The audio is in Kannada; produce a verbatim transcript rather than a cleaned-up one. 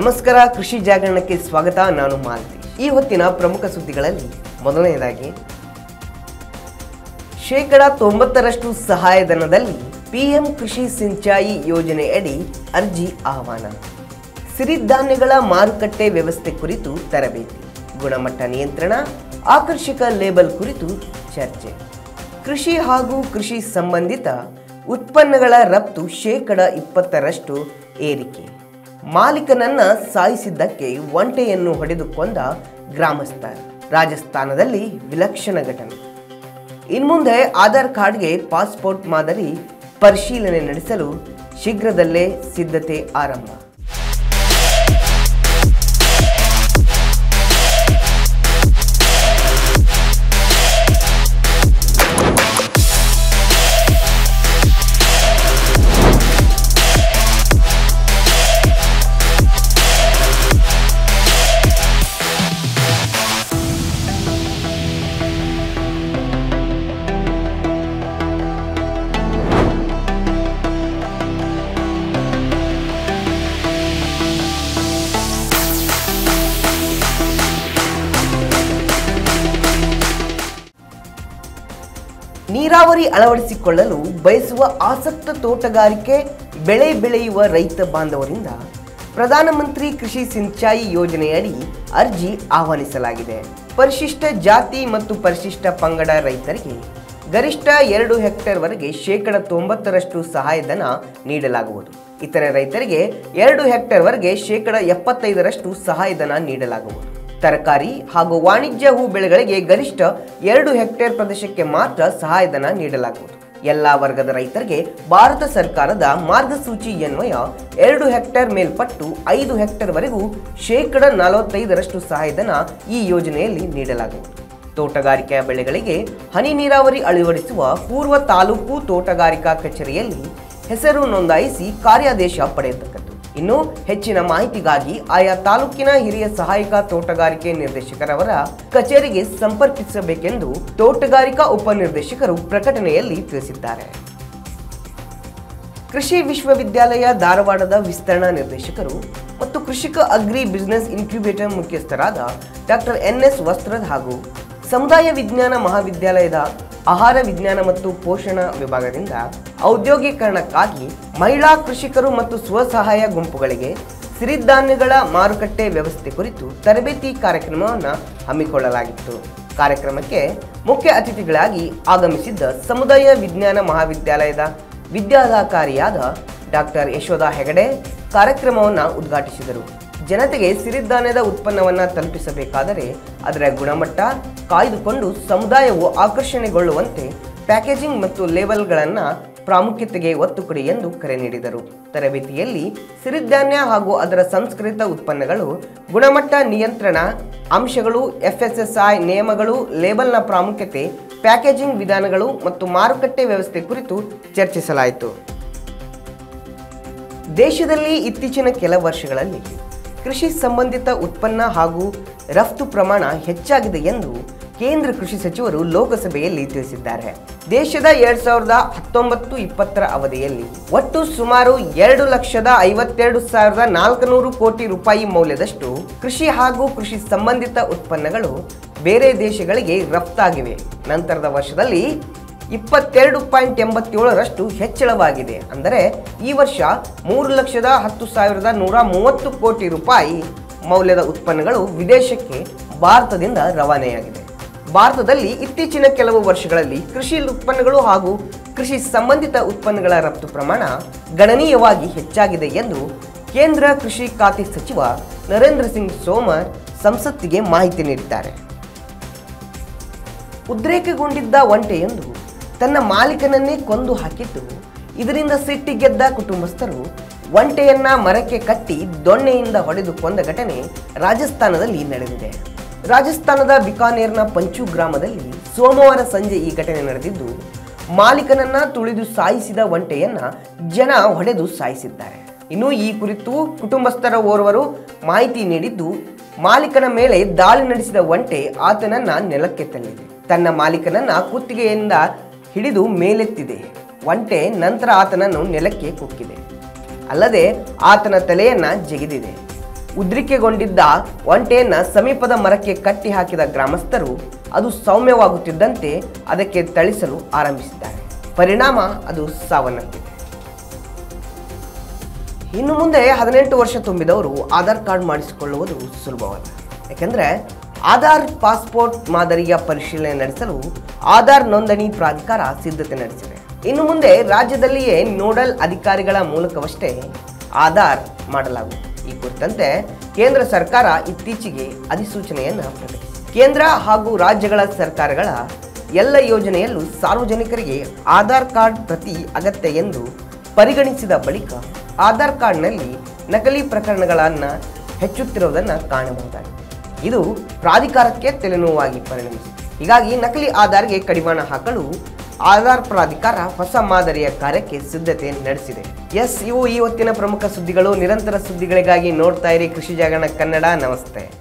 नमस्कार कृषि जागरण के स्वागत। नानु मालती। प्रमुख सुद्दिगळल्लि मोदलनेयदागि ಶೇಕಡ ತೊಂಬತ್ತರಷ್ಟು ಸಹಾಯಧನದಲ್ಲಿ ಪಿ ಎಂ ಕೃಷಿ ಸಿಂಚಾಯಿ ಯೋಜನೆಯಡಿ ಅರ್ಜಿ ಆಹ್ವಾನ। ಸಿರಿಧಾನ್ಯಗಳ ಮಾರುಕಟ್ಟೆ ವ್ಯವಸ್ಥೆ ಕುರಿತು ತರಬೇತಿ, ಗುಣಮಟ್ಟ ನಿಯಂತ್ರಣ, ಆಕರ್ಷಕ ಲೇಬಲ್ ಕುರಿತು ಚರ್ಚೆ। ಕೃಷಿ ಹಾಗೂ ಕೃಷಿ ಸಂಬಂಧಿತ ಉತ್ಪನ್ನಗಳ ರಫ್ತು ಶೇಕಡ ಇಪ್ಪತ್ತರಷ್ಟು ಏರಿಕೆ। ಮಾಲೀಕನನ್ನ ಸಾಯಿಸಿದ್ದಕ್ಕೆ ಒಂಟೆಯನ್ನು ಹೊಡೆದುಕೊಂಡ ಗ್ರಾಮಸ್ಥ। ರಾಜಸ್ಥಾನದಲ್ಲಿ ವಿಲಕ್ಷಣ ಘಟನೆ। ಇನ್ನು ಮುಂದೆ ಆಧಾರ್ ಕಾರ್ಡ್ಗೆ ಪಾಸ್ಪೋರ್ಟ್ ಮಾದರಿ ಪರಿಶೀಲನೆ ನಡೆಸಲು ಶೀಘ್ರದಲ್ಲೇ ಸಿದ್ಧತೆ ಆರಂಭ। ನೀರಾವರಿ ಅಳವಡಿಸಿಕೊಳ್ಳಲು ಬಯಸುವ ಆಸಕ್ತ ತೋಟಗಾರಿಕೆ ಬೆಳೆ ಬೆಳೆಯುವ ರೈತ ಬಾಂಧವರಿಂದ ಪ್ರಧಾನಮಂತ್ರಿ ಕೃಷಿ ಸಿಂಚಾಯಿ ಯೋಜನೆಯಡಿ ಅರ್ಜಿ ಆಹ್ವಾನಿಸಲಾಗಿದೆ। ಪರಿಶಿಷ್ಟ ಜಾತಿ ಮತ್ತು ಪರಿಶಿಷ್ಟ ಪಂಗಡ ರೈತರಿಗೆ ಗರಿಷ್ಠ ಎರಡು ಹೆಕ್ಟೇರ್ವರೆಗೆ ಶೇಕಡ ತೊಂಬತ್ತರಷ್ಟು ಸಹಾಯಧನ ನೀಡಲಾಗುವುದು। ಇತರೆ ರೈತರಿಗೆ ಎರಡು ಹೆಕ್ಟೇರ್ವರೆಗೆ ಶೇಕಡ ಎಪ್ಪತ್ತೈದರಷ್ಟು ಸಹಾಯಧನ ನೀಡಲಾಗುವುದು। ತರಕಾರಿ ಹಾಗೂ ವಾಣಿಜ್ಯ ಹೂ ಬೆಳೆಗಳಿಗೆ ಗರಿಷ್ಠ ಎರಡು ಹೆಕ್ಟೇರ್ ಪ್ರದೇಶಕ್ಕೆ ಮಾತ್ರ ಸಹಾಯಧನ ನೀಡಲಾಗುವುದು। ಎಲ್ಲ ವರ್ಗದ ರೈತರಿಗೆ ಭಾರತ ಸರ್ಕಾರದ ಮಾರ್ಗಸೂಚಿ ಅನ್ವಯ ಎರಡು ಹೆಕ್ಟೇರ್ ಮೇಲ್ಪಟ್ಟು ಐದು ಹೆಕ್ಟೇರ್ವರೆಗೂ ಶೇಕಡ ನಲವತ್ತೈದರಷ್ಟು ಸಹಾಯಧನ ಈ ಯೋಜನೆಯಲ್ಲಿ ನೀಡಲಾಗುವುದು। ತೋಟಗಾರಿಕಾ ಬೆಳೆಗಳಿಗೆ ಹನಿ ನೀರಾವರಿ ಅಳವಡಿಸುವ ಪೂರ್ವ ತಾಲೂಕು ತೋಟಗಾರಿಕಾ ಕಚೇರಿಯಲ್ಲಿ ಹೆಸರು ನೋಂದಾಯಿಸಿ ಕಾರ್ಯಾದೇಶ ಪಡೆಯತಕ್ಕದ್ದು। ಇನ್ನು ಹೆಚ್ಚಿನ ಮಾಹಿತಿಗಾಗಿ ಆಯಾ ತಾಲೂಕಿನ ಹಿರಿಯ ಸಹಾಯಕ ತೋಟಗಾರಿಕೆ ನಿರ್ದೇಶಕರವರ ಕಚೇರಿಗೆ ಸಂಪರ್ಕಿಸಬೇಕೆಂದು ತೋಟಗಾರಿಕಾ ಉಪನಿರ್ದೇಶಕರು ಪ್ರಕಟಣೆಯಲ್ಲಿ ತಿಳಿಸಿದ್ದಾರೆ। ಕೃಷಿ ವಿಶ್ವವಿದ್ಯಾಲಯ ಧಾರವಾಡದ ವಿಸ್ತರಣಾ ನಿರ್ದೇಶಕರು ಮತ್ತು ಕೃಷಿಕ ಅಗ್ರಿ ಬಿಸಿನೆಸ್ ಇನ್ಕ್ಯುಬೇಟರ್ ಮುಖ್ಯಸ್ಥರಾದ ಡಾಕ್ಟರ್ ಎನ್ ಎಸ್ ವಸ್ತ್ರದ್ ಹಾಗೂ ಸಮುದಾಯ ವಿಜ್ಞಾನ ಮಹಾವಿದ್ಯಾಲಯದ ಆಹಾರ ವಿಜ್ಞಾನ ಮತ್ತು ಪೋಷಣ ವಿಭಾಗದಿಂದ ಔದ್ಯೋಗೀಕರಣಕ್ಕಾಗಿ ಮಹಿಳಾ ಕೃಷಿಕರು ಮತ್ತು ಸ್ವಸಹಾಯ ಗುಂಪುಗಳಿಗೆ ಸಿರಿಧಾನ್ಯಗಳ ಮಾರುಕಟ್ಟೆ ವ್ಯವಸ್ಥೆ ಕುರಿತು ತರಬೇತಿ ಕಾರ್ಯಕ್ರಮವನ್ನು ಹಮ್ಮಿಕೊಳ್ಳಲಾಗಿತ್ತು। ಕಾರ್ಯಕ್ರಮಕ್ಕೆ ಮುಖ್ಯ ಅತಿಥಿಗಳಾಗಿ ಆಗಮಿಸಿದ್ದ ಸಮುದಾಯ ವಿಜ್ಞಾನ ಮಹಾವಿದ್ಯಾಲಯದ ವಿದ್ಯಾಧಿಕಾರಿಯಾದ ಡಾಕ್ಟರ್ ಯಶೋಧಾ ಹೆಗಡೆ ಕಾರ್ಯಕ್ರಮವನ್ನು ಉದ್ಘಾಟಿಸಿದರು। ಜನತೆಗೆ ಸಿರಿಧಾನ್ಯದ ಉತ್ಪನ್ನವನ್ನು ತಲುಪಿಸಬೇಕಾದರೆ ಅದರ ಗುಣಮಟ್ಟ ಕಾಯ್ದುಕೊಂಡು ಸಮುದಾಯವು ಆಕರ್ಷಣೆಗೊಳ್ಳುವಂತೆ ಪ್ಯಾಕೇಜಿಂಗ್ ಮತ್ತು ಲೇಬಲ್ಗಳನ್ನು ಪ್ರಾಮುಖ್ಯತೆಗೆ ಒತ್ತು ಕೊಡಿ ಎಂದು ಕರೆ ನೀಡಿದರು। ತರಬೇತಿಯಲ್ಲಿ ಸಿರಿಧಾನ್ಯ ಹಾಗೂ ಅದರ ಸಂಸ್ಕೃತ ಉತ್ಪನ್ನಗಳು, ಗುಣಮಟ್ಟ ನಿಯಂತ್ರಣ ಅಂಶಗಳು, ಎಫ್ ಎಸ್ ಎಸ್ ಐ ನಿಯಮಗಳು, ಲೇಬಲ್ನ ಪ್ರಾಮುಖ್ಯತೆ, ಪ್ಯಾಕೇಜಿಂಗ್ ವಿಧಾನಗಳು ಮತ್ತು ಮಾರುಕಟ್ಟೆ ವ್ಯವಸ್ಥೆ ಕುರಿತು ಚರ್ಚಿಸಲಾಯಿತು। ದೇಶದಲ್ಲಿ ಇತ್ತೀಚಿನ ಕೆಲ ವರ್ಷಗಳಲ್ಲಿ ಕೃಷಿ ಸಂಬಂಧಿತ ಉತ್ಪನ್ನ ಹಾಗೂ ರಫ್ತು ಪ್ರಮಾಣ ಹೆಚ್ಚಾಗಿದೆ ಎಂದು ಕೇಂದ್ರ ಕೃಷಿ ಸಚಿವರು ಲೋಕಸಭೆಯಲ್ಲಿ ತಿಳಿಸಿದ್ದಾರೆ। ದೇಶದ ಎರಡ್ ಸಾವಿರದ ಹತ್ತೊಂಬತ್ತು ಇಪ್ಪತ್ತರ ಅವಧಿಯಲ್ಲಿ ಒಟ್ಟು ಸುಮಾರು ಎರಡು ಲಕ್ಷದ ಐವತ್ತೆರಡು ಸಾವಿರದ ನಾಲ್ಕುನೂರು ಕೋಟಿ ರೂಪಾಯಿ ಮೌಲ್ಯದಷ್ಟು ಕೃಷಿ ಹಾಗೂ ಕೃಷಿ ಸಂಬಂಧಿತ ಉತ್ಪನ್ನಗಳು ಬೇರೆ ದೇಶಗಳಿಗೆ ರಫ್ತಾಗಿವೆ। ನಂತರದ ವರ್ಷದಲ್ಲಿ ಇಪ್ಪತ್ತೆರಡು ಪಾಯಿಂಟ್ ಎಂಬತ್ತೇಳರಷ್ಟು ಹೆಚ್ಚಳವಾಗಿದೆ। ಅಂದರೆ ಈ ವರ್ಷ ಮೂರು ಲಕ್ಷದ ಹತ್ತು ಸಾವಿರದ ನೂರ ಮೂವತ್ತು ಕೋಟಿ ರೂಪಾಯಿ ಮೌಲ್ಯದ ಉತ್ಪನ್ನಗಳು ವಿದೇಶಕ್ಕೆ ಭಾರತದಿಂದ ರವಾನೆಯಾಗಿದೆ। ಭಾರತದಲ್ಲಿ ಇತ್ತೀಚಿನ ಕೆಲವು ವರ್ಷಗಳಲ್ಲಿ ಕೃಷಿ ಉತ್ಪನ್ನಗಳು ಹಾಗೂ ಕೃಷಿ ಸಂಬಂಧಿತ ಉತ್ಪನ್ನಗಳ ರಫ್ತು ಪ್ರಮಾಣ ಗಣನೀಯವಾಗಿ ಹೆಚ್ಚಾಗಿದೆ ಎಂದು ಕೇಂದ್ರ ಕೃಷಿ ಖಾತೆ ಸಚಿವ ನರೇಂದ್ರ ಸಿಂಗ್ ತೋಮರ್ ಸಂಸತ್ತಿಗೆ ಮಾಹಿತಿ ನೀಡಿದ್ದಾರೆ। ಉದ್ರೇಕಗೊಂಡಿದ್ದ ಒಂಟೆಯೊಂದು ತನ್ನ ಮಾಲೀಕನನ್ನೇ ಕೊಂದು ಹಾಕಿದ್ದು, ಇದರಿಂದ ಸಿಟ್ಟಿಗೆದ್ದ ಕುಟುಂಬಸ್ಥರು ಒಂಟೆಯನ್ನ ಮರಕ್ಕೆ ಕಟ್ಟಿ ದೊಣ್ಣೆಯಿಂದ ಹೊಡೆದು ಕೊಂದ ಘಟನೆ ರಾಜಸ್ಥಾನದಲ್ಲಿ ನಡೆದಿದೆ। ರಾಜಸ್ಥಾನದ ಬಿಕಾನೇರ್ನ ಪಂಚು ಗ್ರಾಮದಲ್ಲಿ ಸೋಮವಾರ ಸಂಜೆ ಈ ಘಟನೆ ನಡೆದಿದ್ದು, ಮಾಲೀಕನನ್ನ ತುಳಿದು ಸಾಯಿಸಿದ ಒಂಟೆಯನ್ನ ಜನ ಹೊಡೆದು ಸಾಯಿಸಿದ್ದಾರೆ। ಇನ್ನು ಈ ಕುರಿತು ಕುಟುಂಬಸ್ಥರ ಓರ್ವರು ಮಾಹಿತಿ ನೀಡಿದ್ದು, ಮಾಲೀಕನ ಮೇಲೆ ದಾಳಿ ನಡೆಸಿದ ಒಂಟೆ ಆತನನ್ನ ನೆಲಕ್ಕೆ ತಳ್ಳಿದೆ, ತನ್ನ ಮಾಲೀಕನನ್ನ ಕುತ್ತಿಗೆಯಿಂದ ಹಿಡಿದು ಮೇಲೆತ್ತಿದೆ। ಒಂಟೆ ನಂತರ ಆತನನ್ನು ನೆಲಕ್ಕೆ ಕುಕ್ಕಿದೆ, ಅಲ್ಲದೆ ಆತನ ತಲೆಯನ್ನ ಜಗಿದಿದೆ। ಉದ್ರಿಕೆಗೊಂಡಿದ್ದ ಒಂಟೆಯನ್ನು ಸಮೀಪದ ಮರಕ್ಕೆ ಕಟ್ಟಿ ಹಾಕಿದ ಗ್ರಾಮಸ್ಥರು ಅದು ಸೌಮ್ಯವಾಗುತ್ತಿದ್ದಂತೆ ಅದಕ್ಕೆ ತಳಿಸಲು ಆರಂಭಿಸಿದ್ದಾರೆ. ಪರಿಣಾಮ ಅದು ಸಾವನ್ನಪ್ಪಿದೆ. ಇನ್ನು ಮುಂದೆ ಹದಿನೆಂಟು ವರ್ಷ ತುಂಬಿದವರು ಆಧಾರ್ ಕಾರ್ಡ್ ಮಾಡಿಸಿಕೊಳ್ಳುವುದು ಸುಲಭವಲ್ಲ. ಯಾಕೆಂದರೆ ಆಧಾರ್ ಪಾಸ್ಪೋರ್ಟ್ ಮಾದರಿಯ ಪರಿಶೀಲನೆ ನಡೆಸಲು ಆಧಾರ್ ನೋಂದಣಿ ಪ್ರಾಧಿಕಾರ ಸಿದ್ಧತೆ ನಡೆಸಿದೆ. ಇನ್ನು ಮುಂದೆ ರಾಜ್ಯದಲ್ಲಿಯೇ ನೋಡಲ್ ಅಧಿಕಾರಿಗಳ ಮೂಲಕವಷ್ಟೇ ಆಧಾರ್ ಮಾಡಲಾಗುವುದು. ಈ ಕುರಿತಂತೆ ಕೇಂದ್ರ ಸರ್ಕಾರ ಇತ್ತೀಚೆಗೆ ಅಧಿಸೂಚನೆಯನ್ನು ಪ್ರಕಟಿಸಿದೆ. ಕೇಂದ್ರ ಹಾಗೂ ರಾಜ್ಯಗಳ ಸರ್ಕಾರಗಳ ಎಲ್ಲ ಯೋಜನೆಯಲ್ಲೂ ಸಾರ್ವಜನಿಕರಿಗೆ ಆಧಾರ್ ಕಾರ್ಡ್ ಪ್ರತಿ ಅಗತ್ಯ ಎಂದು ಪರಿಗಣಿಸಿದ ಬಳಿಕ ಆಧಾರ್ ಕಾರ್ಡ್ನಲ್ಲಿ ನಕಲಿ ಪ್ರಕರಣಗಳನ್ನು ಹೆಚ್ಚುತ್ತಿರುವುದನ್ನು ಕಾಣಬಹುದಾಗಿದೆ. ಇದು ಪ್ರಾಧಿಕಾರಕ್ಕೆ ತಲೆನೋವಾಗಿ ಪರಿಣಮಿಸಿದೆ. ಹೀಗಾಗಿ ನಕಲಿ ಆಧಾರ್ಗೆ ಕಡಿವಾಣ ಹಾಕಲು ಆಧಾರ್ ಪ್ರಾಧಿಕಾರ ಹೊಸ ಮಾದರಿಯ ಕಾರ್ಯಕ್ಕೆ ಸಿದ್ಧತೆ ನಡೆಸಿದೆ. ಎಸ್, ಇವು ಈ ಹೊತ್ತಿನ ಪ್ರಮುಖ ಸುದ್ದಿಗಳು. ನಿರಂತರ ಸುದ್ದಿಗಳಿಗಾಗಿ ನೋಡ್ತಾ ಇರಿ ಕೃಷಿ ಜಾಗರಣ ಕನ್ನಡ. ನಮಸ್ತೆ.